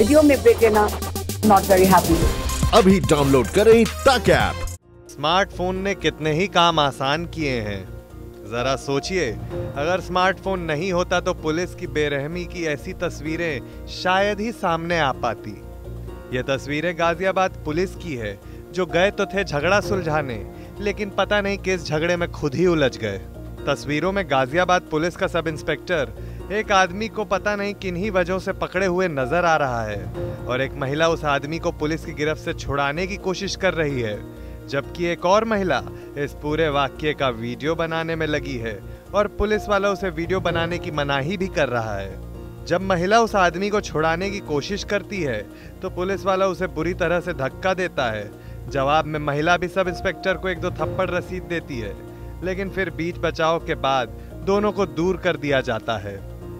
Video में break लेना not very happy. अभी डाउनलोड करें ताक ऐप। स्मार्टफोन ने कितने ही काम आसान किए हैं, जरा सोचिए अगर स्मार्टफोन नहीं होता तो पुलिस की बेरहमी की ऐसी तस्वीरें शायद ही सामने आ पाती। ये तस्वीरें गाजियाबाद पुलिस की है जो गए तो थे झगड़ा सुलझाने, लेकिन पता नहीं किस झगड़े में खुद ही उलझ गए। तस्वीरों में गाजियाबाद पुलिस का सब इंस्पेक्टर एक आदमी को पता नहीं किन्हीं वजहों से पकड़े हुए नजर आ रहा है और एक महिला उस आदमी को पुलिस की गिरफ्त से छुड़ाने की कोशिश कर रही है, जबकि एक और महिला इस पूरे वाक्य का वीडियो बनाने में लगी है और पुलिस वाला उसे वीडियो बनाने की मनाही भी कर रहा है। जब महिला उस आदमी को छुड़ाने की कोशिश करती है तो पुलिस वाला उसे बुरी तरह से धक्का देता है। जवाब में महिला भी सब इंस्पेक्टर को एक दो थप्पड़ रसीद देती है, लेकिन फिर बीच बचाव के बाद दोनों को दूर कर दिया जाता है।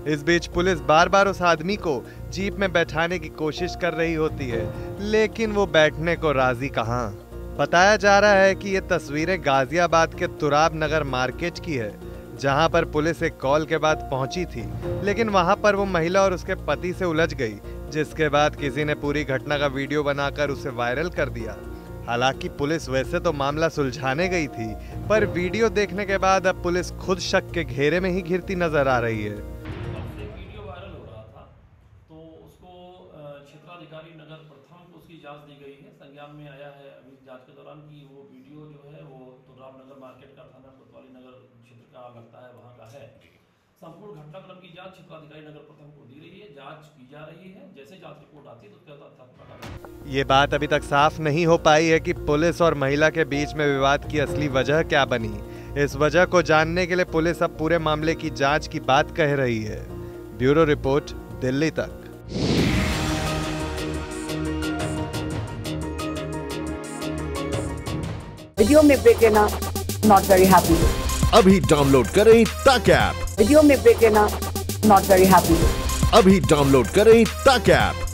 इस बीच पुलिस बार बार उस आदमी को जीप में बैठाने की कोशिश कर रही होती है, लेकिन वो बैठने को राजी कहाँ। बताया जा रहा है कि ये तस्वीरें गाजियाबाद के तुराब नगर मार्केट की है, जहां पर पुलिस एक कॉल के बाद पहुंची थी, लेकिन वहां पर वो महिला और उसके पति से उलझ गई, जिसके बाद किसी ने पूरी घटना का वीडियो बनाकर उसे वायरल कर दिया। हालांकि पुलिस वैसे तो मामला सुलझाने गई थी, पर वीडियो देखने के बाद अब पुलिस खुद शक के घेरे में ही घिरती नजर आ रही है। अधिकारी नगर प्रथम को उसकी जांच दी गई है। संज्ञान में आया है अभी जांच के दौरान कि वो वीडियो जो है वो तुराब नगर मार्केट का थाना कोतवाली नगर क्षेत्र का लगता है, वहाँ का है। संपूर्ण घटनाक्रम की जांच क्षेत्राधिकारी नगर प्रथम को दी रही है, जांच की जा रही है। जैसे जांच रिपोर्ट आती है तो उसका पता। ये बात अभी तक साफ नहीं हो पाई है कि पुलिस और महिला के बीच में विवाद की असली वजह क्या बनी। इस वजह को जानने के लिए पुलिस अब पूरे मामले की जाँच की बात कह रही है। ब्यूरो रिपोर्ट, दिल्ली तक। वीडियो में ब्रेक लेना नॉट वेरी हैप्पी। अभी डाउनलोड करें ताक ऐप। वीडियो में ब्रेक लेना नॉट वेरी हैप्पी। अभी डाउनलोड करें ताक ऐप।